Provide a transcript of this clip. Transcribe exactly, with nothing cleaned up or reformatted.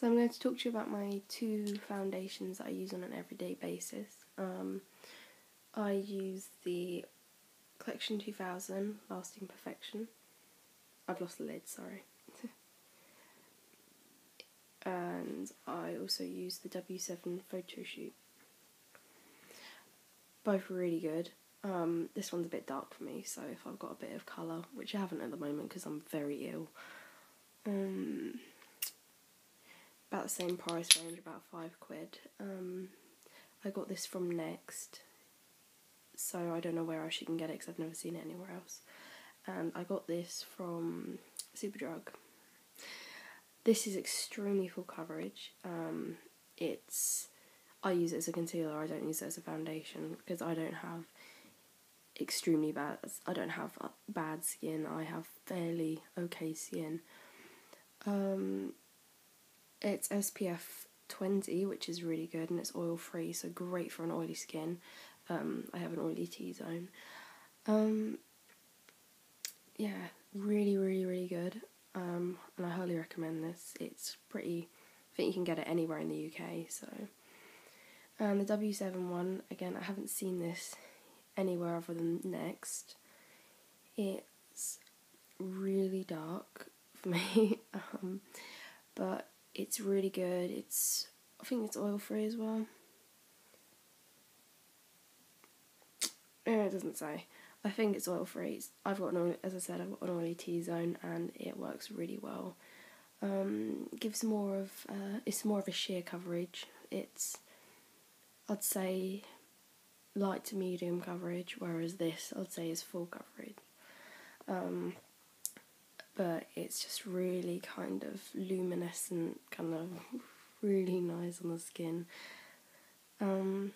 So I'm going to talk to you about my two foundations that I use on an everyday basis. Um, I use the Collection two thousand Lasting Perfection. I've lost the lid, sorry. And I also use the W seven Photoshoot. Both really good. Um, this one's a bit dark for me, so if I've got a bit of colour, which I haven't at the moment because I'm very ill, um... about the same price range, about five quid. Um, I got this from Next, so I don't know where else you can get it because I've never seen it anywhere else. And I got this from Superdrug. This is extremely full coverage. Um, it's I use it as a concealer. I don't use it as a foundation because I don't have extremely bad. I don't have bad skin. I have fairly okay skin. Um. It's S P F twenty, which is really good, and it's oil-free, so great for an oily skin. Um, I have an oily T-zone. Um, yeah, really, really, really good, um, and I highly recommend this. It's pretty, I think you can get it anywhere in the U K, so. And the W seven one, again, I haven't seen this anywhere other than Next. It's really dark for me, um, but it's really good. It's, I think it's oil free as well. Yeah, it doesn't say. I think it's oil free. It's, I've got an oily, as I said, I've got an oily T-zone, and it works really well. Um, gives more of, uh, it's more of a sheer coverage. It's, I'd say, light to medium coverage, whereas this, I'd say, is full coverage. Um, But it's just really kind of luminescent, kind of really nice on the skin. Um,